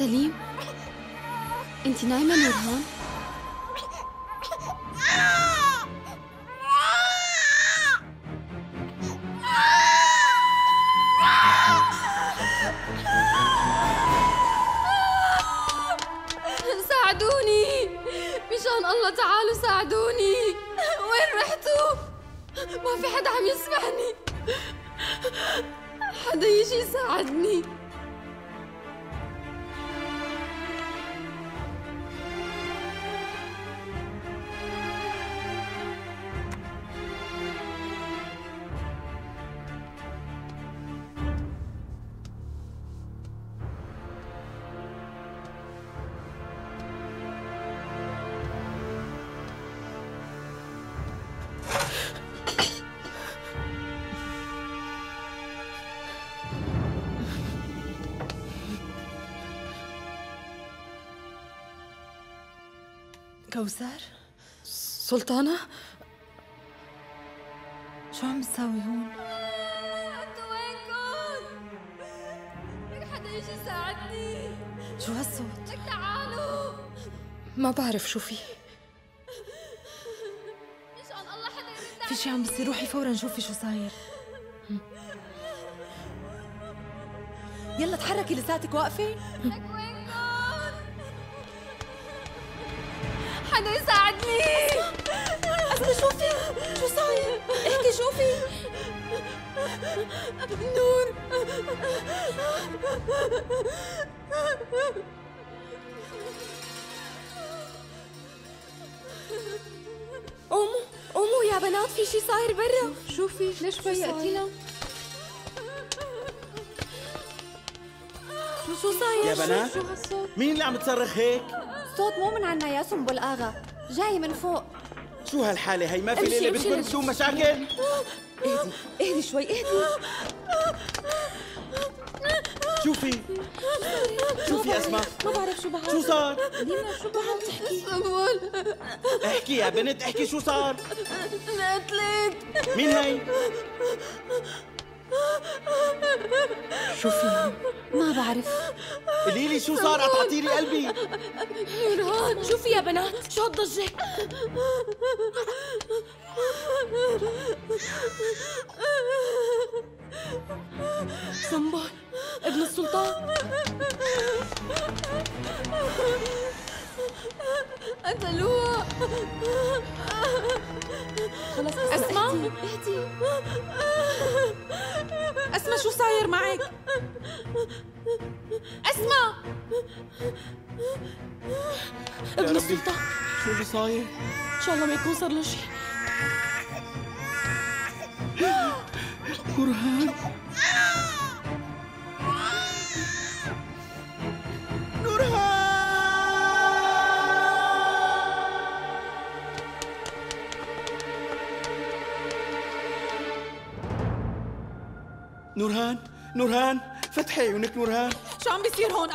سليم، انتي نايمة نورهان؟ ساعدوني مشان الله، تعالوا ساعدوني. وين رحتوا؟ ما في حدا عم يسمعني. حدا يجي يساعدني. كوثر؟ سلطانة؟ شو عم تساوي هون؟ انتوا وينكم؟ لك حدا يجي يساعدني. شو هالصوت؟ لك تعالوا. ما بعرف شو في. مشان الله حدا يرد. في شي عم بصير، روحي فورا شوفي شو صاير. يلا تحركي، لساتك واقفة؟ لك وينكم؟ حدا يساعدني. أسمع، شوفي شو صاير، احكي شوفي. نور، قوموا قوموا يا بنات، في شي صاير برا. شوفي ليش فيقتينا؟ شو صاير يا بنات؟ مين اللي عم تصرخ هيك؟ صوت مو من عنا يا سنبل آغا، جاي من فوق. شو هالحالة هي؟ ما في ليلة بتكون بدون مشاكل؟ اهدي اهدي شوي، اهدي. شوفي شوفي أسماء، ما بعرف شو بهذا. شو صار؟ لينا شو عم تحكي؟ سنبل، احكي يا بنت، احكي شو صار؟ انقتلت. مين هي؟ شو في؟ ما بعرف، قولي لي شو صار، قطعتي لي قلبي. نورهان، شو في يا بنات؟ شو هالضجة؟ سنبل ابن السلطان قتلوها. خلص أسمع، اهدي. أسمع، شو صاير معك؟ أسمع، ابن السلطان. شو اللي صاير؟ إن شاء الله ما يكون صار له شيء. نورهان، نورهان، نورهان، نورهان، فتحي عيونك نورهان. شو عم بيصير هون؟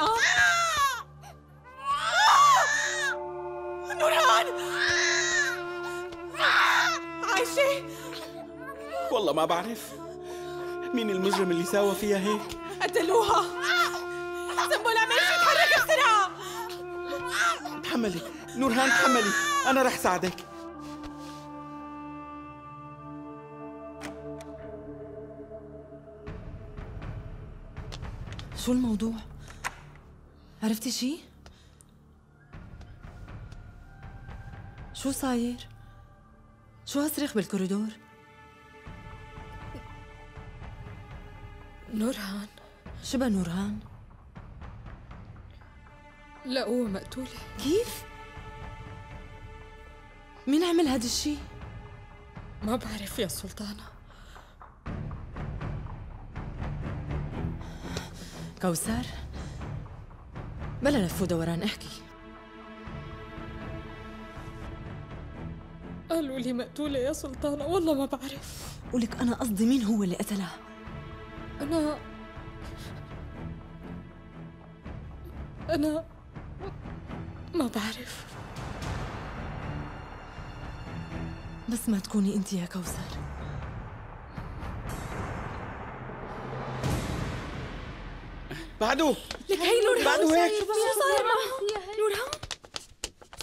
نورهان، عايشة؟ والله ما بعرف مين المجرم اللي ساوى فيها هيك. قتلوها. سنبل، اعملي شي، تحركي بسرعة. تحملي نورهان، تحملي، أنا رح ساعدك. شو الموضوع؟ عرفتي شي؟ شو صاير؟ شو هالصريخ بالكوريدور؟ نورهان، شبه نورهان لقوها مقتولة. كيف؟ مين عمل هاد الشي؟ ما بعرف يا سلطانة. كوثر، بلا لف ودوران، احكي. قالوا لي مقتولة يا سلطانة، والله ما بعرف. ولك أنا قصدي، مين هو اللي قتلها؟ أنا ما بعرف. بس ما تكوني أنت يا كوثر. بعده لك. هي نورهان، بعده هيك. شو صاير معها نورهان؟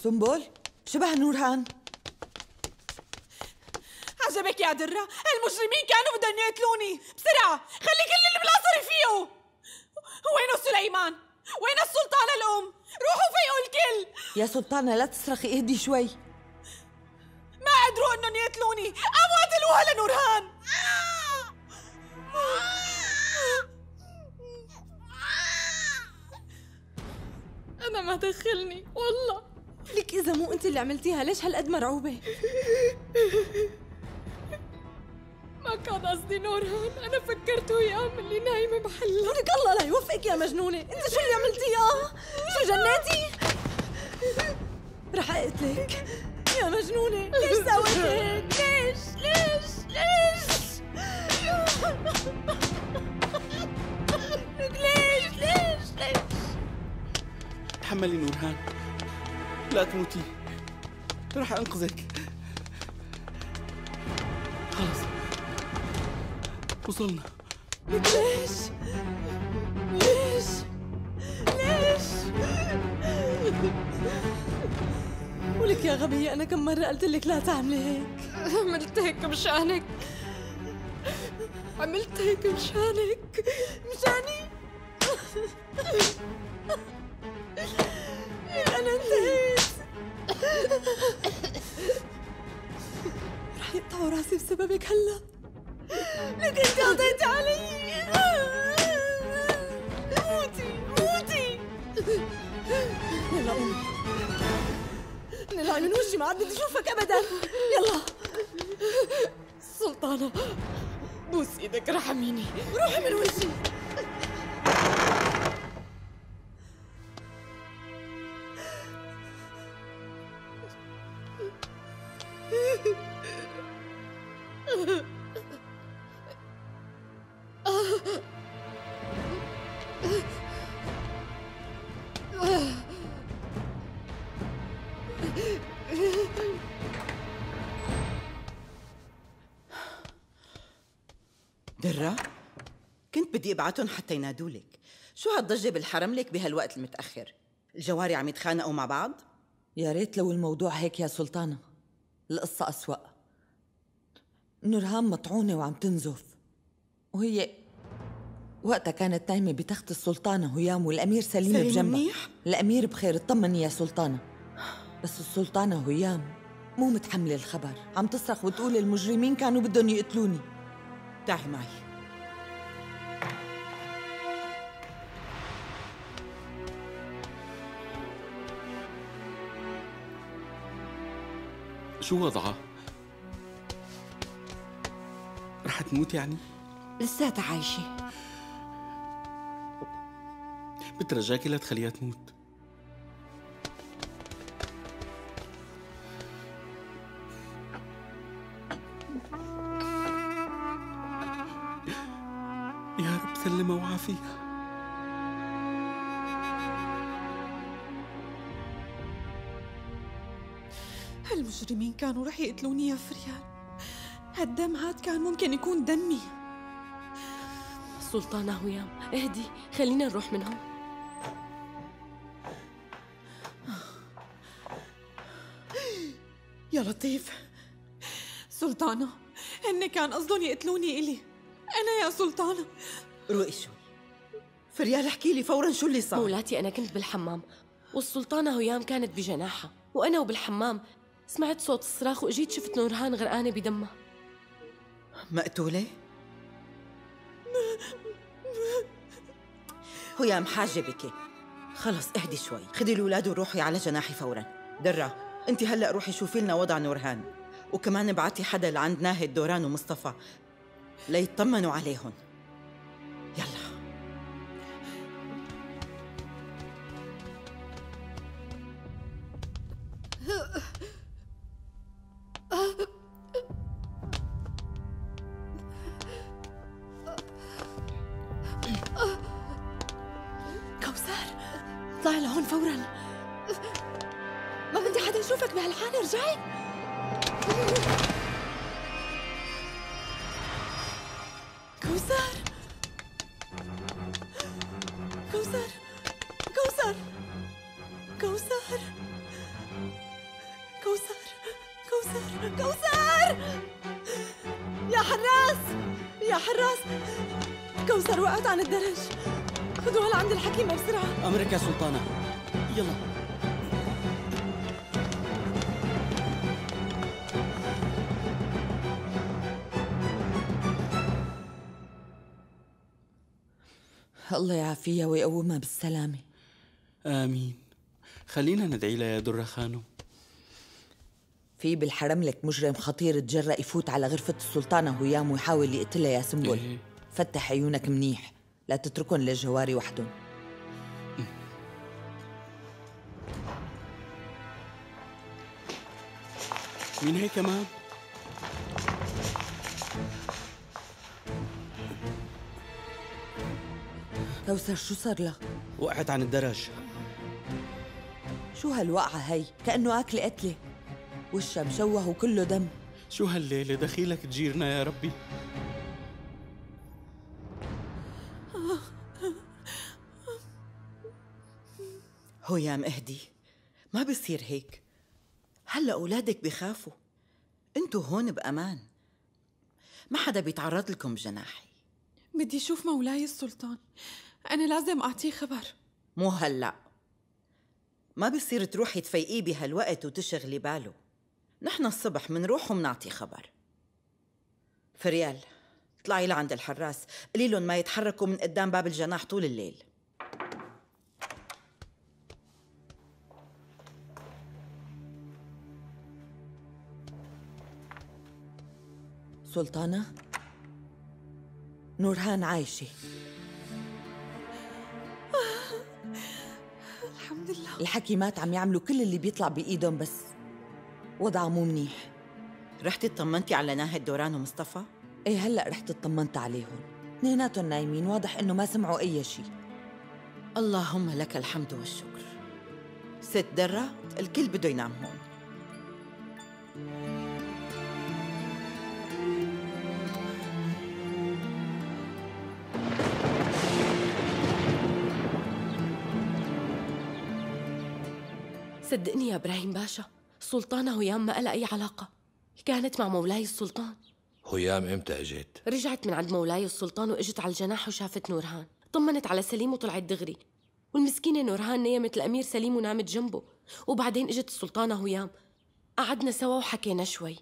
سنبل شبه نورهان. عجبك يا درة، المجرمين كانوا بدهم يقتلوني. بسرعة خلي كل البلاصة يفيقوا. وينه سليمان؟ وين السلطانة الأم؟ روحوا فيقوا الكل. يا سلطانة لا تصرخي، اهدي شوي. ما قدروا انهم يقتلوني، قاموا قتلوها لنورهان. أنا ما دخلني والله. لك إذا مو أنت اللي عملتيها ليش هالقد مرعوبة؟ ما كان قصدي نورهان، أنا فكرت هيام اللي نايمة محلها. ولك الله لا يوفقك يا مجنونة، أنت شو اللي عملتيها؟ شو جناتي؟ رح أقتلك يا مجنونة، ليش سويت هيك؟ ليش؟ ليش؟ ليش؟ ليش؟ ليش؟ ليش؟ تحملي نورهان، لا تموتي، رح أنقذك. خلص وصلنا. ليش؟ ليش؟ ليش؟ ولك يا غبية، أنا كم مرة قلت لك لا تعملي هيك. عملت هيك مشانك، عملت هيك مشانك، مشاني. أنا انتهيت. رح يقطعوا راسي بسببك هلا. لك انت قضيتي علي. موتي موتي. يلا قومي، من العين من وجهي ما عاد بدي اشوفك ابدا. يلا سلطانة، بوس ايدك رحميني، روحي من وجهي. درة، كنت بدي ابعتهم حتى ينادولك. شو هالضجة بالحرم لك بهالوقت المتأخر؟ الجواري عم يتخانقوا مع بعض؟ يا ريت لو الموضوع هيك يا سلطانة، القصة أسوأ. نورهان مطعونة وعم تنزف، وهي وقتها كانت نايمة بتخت السلطانة هيام والأمير سليم بجنبها. منيح؟ الأمير بخير، اطمني يا سلطانة. بس السلطانة هيام مو متحملة الخبر، عم تصرخ وتقول المجرمين كانوا بدهم يقتلوني. تعي معي. شو وضعها؟ رح تموت يعني؟ لساتها عايشة. بترجاكي لا تخليها تموت. يا رب سلمها وعافيها. المجرمين كانوا رح يقتلوني يا فريال، هالدم هاد كان ممكن يكون دمي. سلطانة هيام اهدي، خلينا نروح من هون. يا لطيف. سلطانة هن كان قصدهم يقتلوني إلي أنا يا سلطانة. روقي شوي فريال، احكي لي فورا شو اللي صار. مولاتي أنا كنت بالحمام والسلطانة هيام كانت بجناحها، وأنا وبالحمام سمعت صوت الصراخ وإجيت شفت نورهان غرقانة بدمها. مقتولة؟ هيام حاجة بكي، خلص اهدي شوي، خدي الأولاد وروحي على جناحي فورا. درة أنت هلأ روحي شوفي لنا وضع نورهان، وكمان ابعتي حدا لعند ناهد دوران ومصطفى ليطمنوا عليهم. يلا. كوثر اطلعي لهون فورا، ما بدي حدا يشوفك بهالحالة. ارجعي. كوثر كوثر كوثر كوثر كوثر كوثر كوثر يا حراس يا حراس، كوثر وقعت عن الدرج، خذوها لعند الحكيمة بسرعة. أمرك يا سلطانة، يلا. الله يعافيها ويقومها بالسلامة. آمين. خلينا ندعي لها يا درة خانم. في بالحرم لك مجرم خطير تجرأ يفوت على غرفة السلطانة هيام ويحاول يقتلها يا سنبل. إيه. فتح عيونك منيح، لا تتركن للجواري وحدهم. مين هي كمان؟ كوثر شو صار لها؟ وقعت عن الدرج. شو هالوقعة هي؟ كأنه أكل قتلة، وشها مشوه وكله دم. شو هالليلة، دخيلك تجيرنا يا ربي. هيام اهدي، ما بصير هيك. هلا أولادك بخافوا، انتو هون بأمان، ما حدا بيتعرض لكم بجناحي. بدي أشوف مولاي السلطان، أنا لازم أعطيه خبر. مو هلأ، ما بصير تروحي تفيقيه بهالوقت وتشغلي باله. نحن الصبح منروح ومنعطي خبر. فريال، اطلعي لعند الحراس، قلي لهم ما يتحركوا من قدام باب الجناح طول الليل. سلطانة؟ نورهان عايشة الحمد لله. الحكيمات عم يعملوا كل اللي بيطلع بإيدهم، بس وضعها مو منيح. رحتي اطمنتي على ناهد دوران ومصطفى؟ ايه هلا رحت اطمنت عليهم، اثنيناتهم نايمين، واضح انه ما سمعوا اي شيء. اللهم لك الحمد والشكر. ست درة، الكل بده ينام هون. صدقني يا إبراهيم باشا، السلطانة هيام ما لها أي علاقة، كانت مع مولاي السلطان. هيام إمتى إجت؟ رجعت من عند مولاي السلطان وإجت على الجناح وشافت نورهان، طمنت على سليم وطلعت دغري، والمسكينة نورهان نيمت الأمير سليم ونامت جنبه، وبعدين إجت السلطانة هيام، قعدنا سوا وحكينا شوي،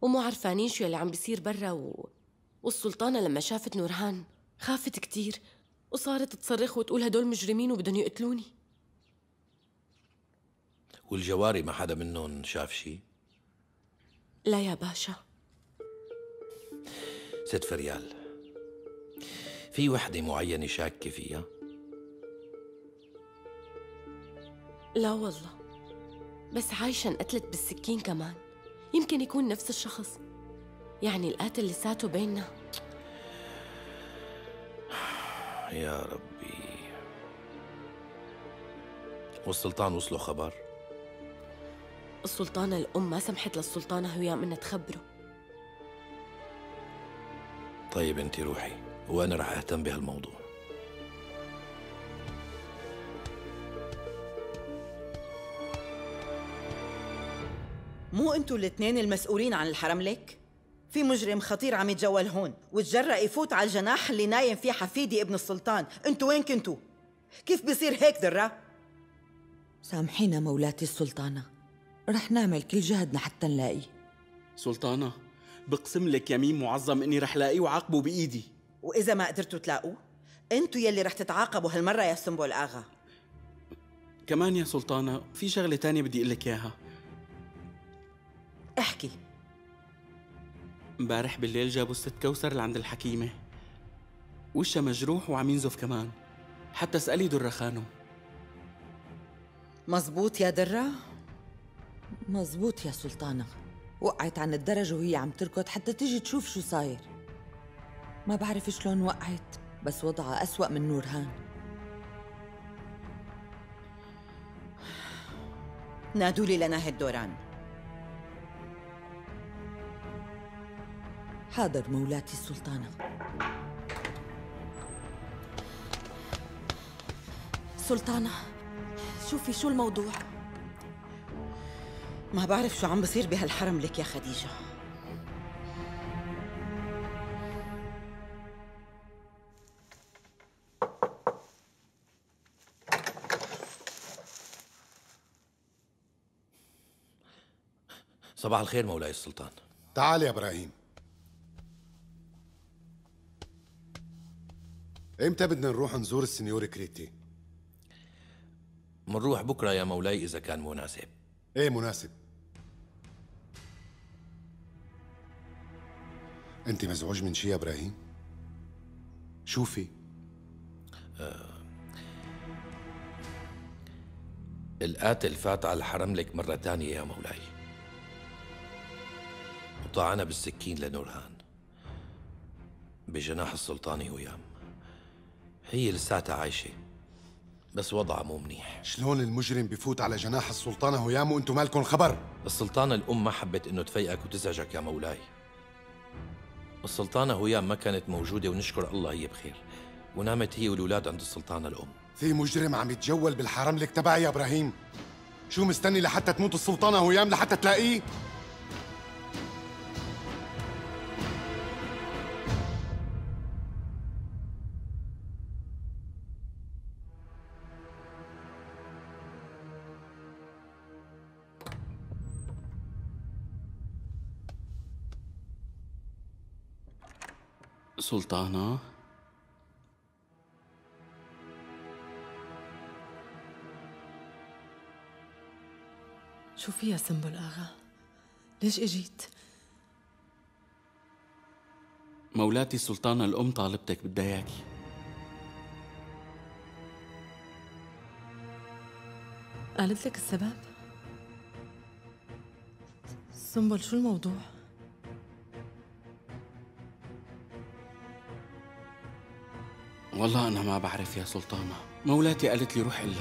ومو عرفانين شو اللي عم بيصير برا. والسلطانة لما شافت نورهان خافت كتير، وصارت تصرخ وتقول هدول مجرمين وبدهم يقتلوني. والجواري ما حدا منهم شاف شي؟ لا يا باشا. ست فريال، في وحدة معينة شاكة فيها؟ لا والله، بس عايشة انقتلت بالسكين كمان، يمكن يكون نفس الشخص، يعني القاتل لساته بيننا. يا ربي. والسلطان وصله خبر؟ السلطانة الأم ما سمحت للسلطانة هيام إنها تخبره. طيب انتي روحي، وأنا رح أهتم بهالموضوع. مو انتوا الاثنين المسؤولين عن الحرم لك؟ في مجرم خطير عم يتجول هون وتجرأ يفوت على الجناح اللي نايم فيه حفيدي ابن السلطان، انتوا وين كنتوا؟ كيف بيصير هيك درة؟ سامحينا مولاتي السلطانة، رح نعمل كل جهدنا حتى نلاقيه. سلطانة، بقسم لك يمين معظم اني رح لاقيه وعاقبه بايدي. واذا ما قدرتوا تلاقوه، انتوا يلي رح تتعاقبوا هالمره يا سنبل اغا. كمان يا سلطانة، في شغله تانية بدي اقول لك اياها. احكي. امبارح بالليل جابوا الست كوثر لعند الحكيمه، وشها مجروح وعم ينزف كمان، حتى اسالي درة خانم. مزبوط يا درة؟ مزبوط يا سلطانة، وقعت عن الدرج وهي عم تركض حتى تيجي تشوف شو صاير. ما بعرف شلون وقعت، بس وضعها أسوأ من نورهان. نادوا لي لناهد دوران. حاضر مولاتي السلطانة. سلطانة شوفي شو الموضوع. ما بعرف شو عم بصير بهالحرم لك يا خديجة. صباح الخير مولاي السلطان. تعال يا إبراهيم. إمتى بدنا نروح نزور السنيور كريتي؟ منروح بكرة يا مولاي إذا كان مناسب. إيه مناسب. أنت مزعوج من شي يا إبراهيم؟ شوفي القاتل فات على الحرم لك مرة تانية يا مولاي وطعنها بالسكين لنورهان بجناح السلطان هيام. هي لساتها عايشة بس وضعها مو منيح. شلون المجرم بفوت على جناح السلطانة هيام وانتم مالكم خبر؟ السلطانة الأم ما حبت إنه تفيقك وتزعجك يا مولاي. السلطانة هيام ما كانت موجودة ونشكر الله هي بخير ونامت هي والولاد عند السلطانة الأم. في مجرم عم يتجول بالحرم لك تبعي يا إبراهيم. شو مستني لحتى تموت السلطانة هيام لحتى تلاقيه؟ سلطانة شو في يا سنبل آغا؟ ليش اجيت؟ مولاتي السلطانة الأم طالبتك بدها إياكي. قالت لك السبب؟ سنبل شو الموضوع؟ والله أنا ما بعرف يا سلطانة. مولاتي قالت لي روح إلا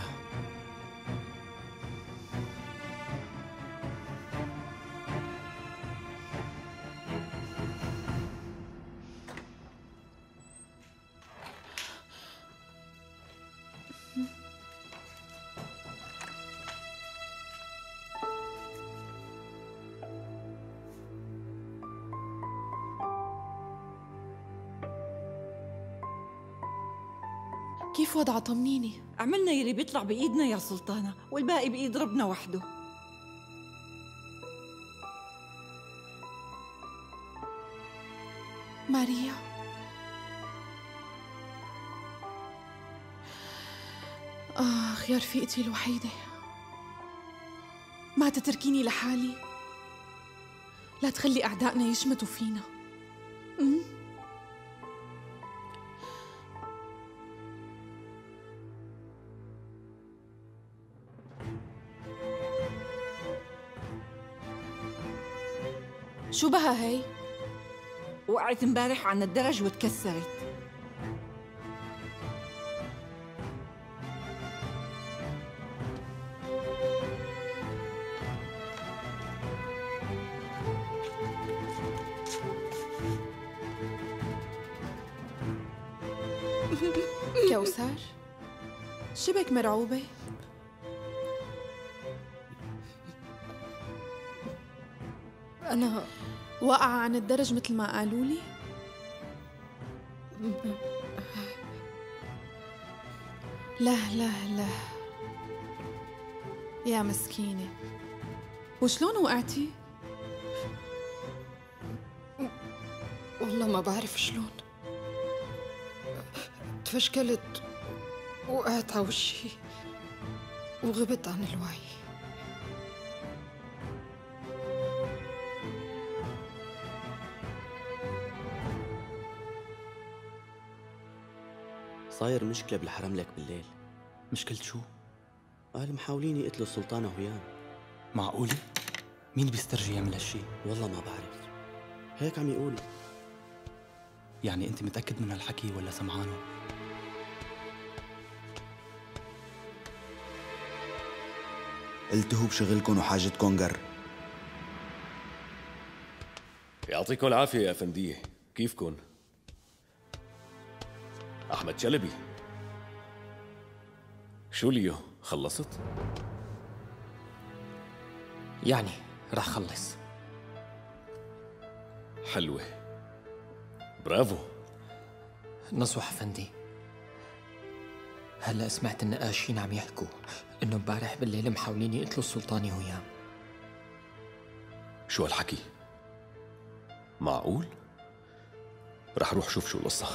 كيف وضعه. طمنيني. عملنا يلي بيطلع بايدنا يا سلطانة والباقي بايد ربنا وحده. ماريا يا رفيقتي الوحيدة ما تتركيني لحالي. لا تخلي أعدائنا يشمتوا فينا. شو بها هي؟ وقعت امبارح عن الدرج وتكسرت. كوثر شبك مرعوبة؟ أنا واقعة عن الدرج مثل ما قالوا لي. لا لا لا يا مسكينة. وشلون وقعتي؟ والله ما بعرف شلون تفشكلت وقعت على وشي وغبت عن الوعي. صاير مشكلة بالحرم لك بالليل. مشكلة شو؟ قال محاولين يقتلوا السلطانة هيام. معقولة؟ مين بيسترجي يعمل هالشي؟ والله ما بعرف هيك عم يقولوا. يعني أنت متأكد من هالحكي ولا سمعانه؟ التهوا بشغلكم وحاجتكم جر. يعطيكم العافية يا أفندية. كيفكن؟ أحمد شلبي شوليو خلصت؟ يعني راح خلص. حلوة، برافو. نصوح أفندي، هلا سمعت النقاشين عم يحكوا انه امبارح بالليل محاولين يقتلوا السلطاني هيام. شو هالحكي؟ معقول؟ رح روح شوف شو القصة.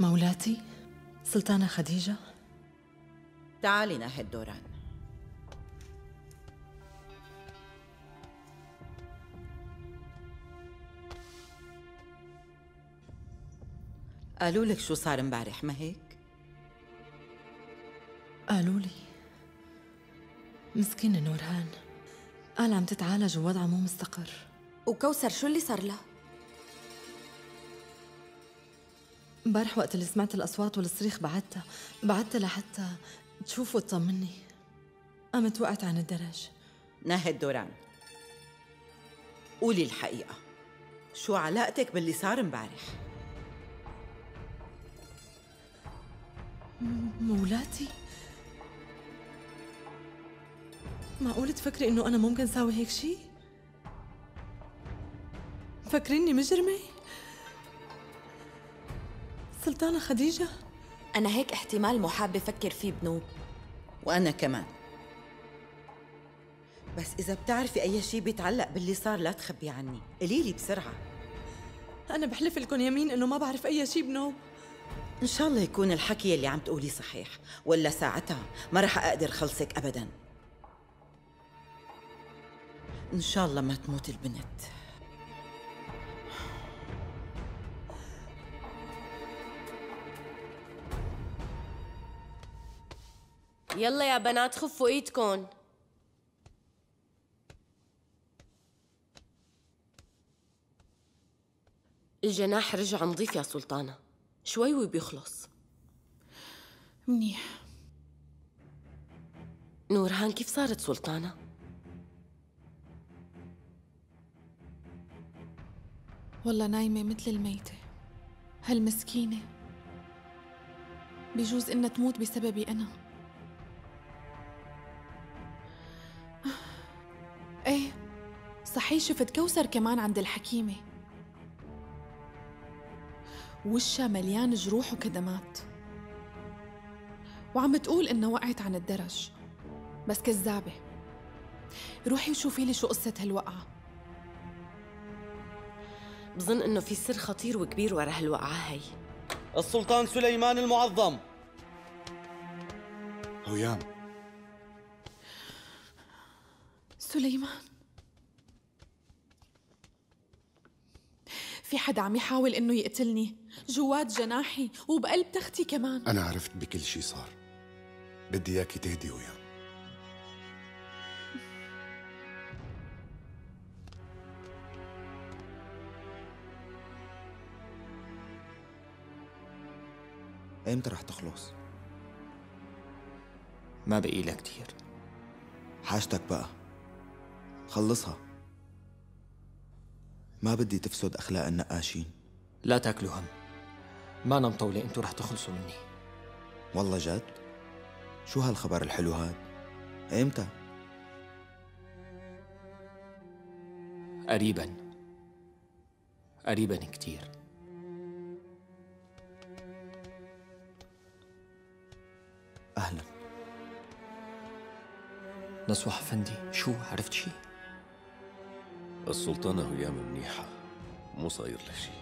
مولاتي سلطانة خديجة، تعالي ناهد دوران. قالوا لك شو صار امبارح ما هيك؟ قالوا لي. مسكينة نورهان، قال عم تتعالج ووضعها مو مستقر. وكوثر شو اللي صار لها؟ امبارح وقت اللي سمعت الأصوات والصريخ بعتها لحتى تشوف وتطمني، قامت وقعت عن الدرج. ناهد دوران، قولي الحقيقة، شو علاقتك باللي صار امبارح؟ مولاتي، معقول تفكري إنه أنا ممكن ساوي هيك شيء؟ مفكريني مجرمة؟ سلطانة خديجة، أنا هيك احتمال مو حابة أفكر فيه بنوب. وأنا كمان، بس إذا بتعرفي أي شيء بيتعلق باللي صار لا تخبي عني، قليلي بسرعة. أنا بحلف لكم يمين إنه ما بعرف أي شيء بنوب. إن شاء الله يكون الحكي اللي عم تقوليه صحيح، ولا ساعتها ما رح أقدر خلصك أبداً. إن شاء الله ما تموت البنت. يلا يا بنات خفوا ايدكن. الجناح رجع نظيف يا سلطانة، شوي وبيخلص. منيح. نورهان كيف صارت سلطانة؟ والله نايمة مثل الميتة. هالمسكينة بجوز انها تموت بسببي انا. ايه صحيح، شفت كوثر كمان عند الحكيمة، وشها مليان جروح وكدمات، وعم بتقول انها وقعت عن الدرج، بس كذابة. روحي وشوفي لي شو قصة هالوقعة. بظن انه في سر خطير وكبير ورا هالوقعة هي. السلطان سليمان المعظم. هيام سليمان، في حدا عم يحاول انه يقتلني جوات جناحي وبقلب تختي كمان. انا عرفت بكل شي صار، بدي اياكي تهدي وياه. امتى رح تخلص؟ ما بقي لها كتير. حاجتك بقى خلصها، ما بدي تفسد أخلاق النقاشين. لا تاكلوا هم، ما أنا مطولة، أنتوا رح تخلصوا مني. والله جد؟ شو هالخبر الحلو هاد؟ إمتى؟ قريباً، قريباً كتير. أهلاً. نصوح أفندي، شو عرفت شي؟ السلطانة هيام منيحة، مو صاير لها شيء.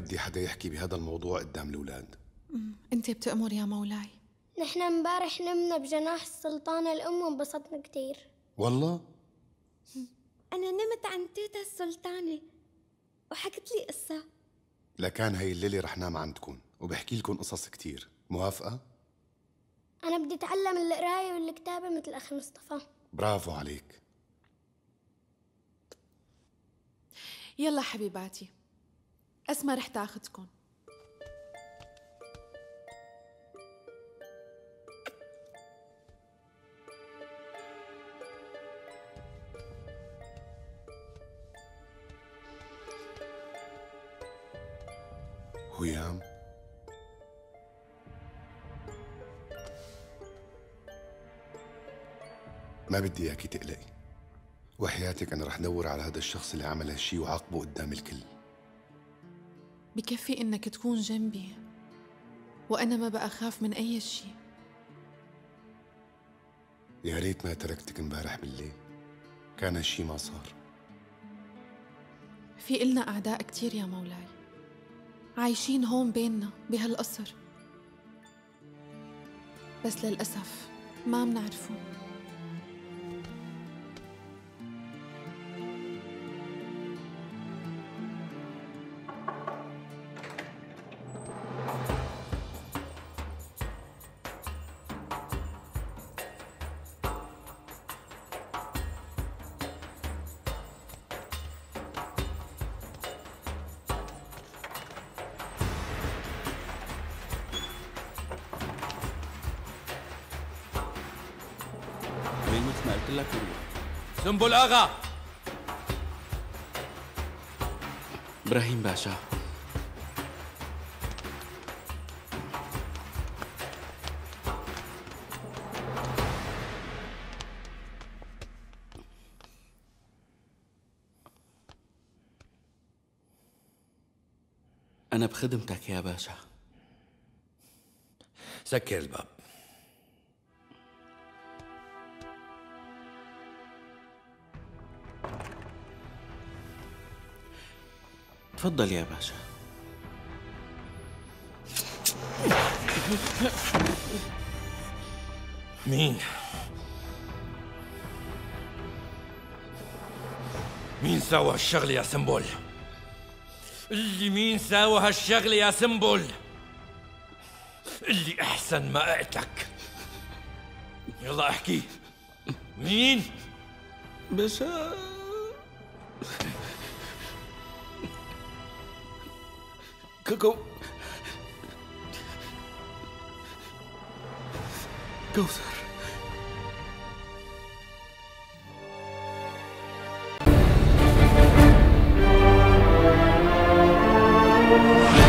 بدي حدا يحكي بهذا الموضوع قدام الأولاد. أنت بتأمر يا مولاي. نحن امبارح نمنا بجناح السلطانة الأم وانبسطنا كثير. والله؟ أنا نمت عند تيتا السلطانة وحكت لي قصة. لكان هي الليلة رح نام عندكم وبحكي لكم قصص كثير، موافقة؟ أنا بدي أتعلم القراية والكتابة مثل أخي مصطفى. برافو عليك. يلا حبيباتي، أسماء رح تاخدكن. هيام ما بدي اياكي تقلقي، وحياتك انا رح دور على هذا الشخص اللي عمل هالشي وعاقبه قدام الكل. بكفي انك تكون جنبي وانا ما بقى اخاف من اي شي. يا ريت ما تركتك امبارح بالليل، كان هالشي ما صار. في إلنا اعداء كتير يا مولاي، عايشين هون بيننا بهالقصر، بس للاسف ما منعرفهم. سنبل اغا، ابراهيم باشا، انا بخدمتك يا باشا. سكر الباب. تفضل يا باشا. مين ساوى هالشغلة يا سنبل؟ اللي مين ساوى هالشغلة يا سنبل؟ اللي أحسن ما قتلك. يلا احكي. مين؟ باشا كوثر.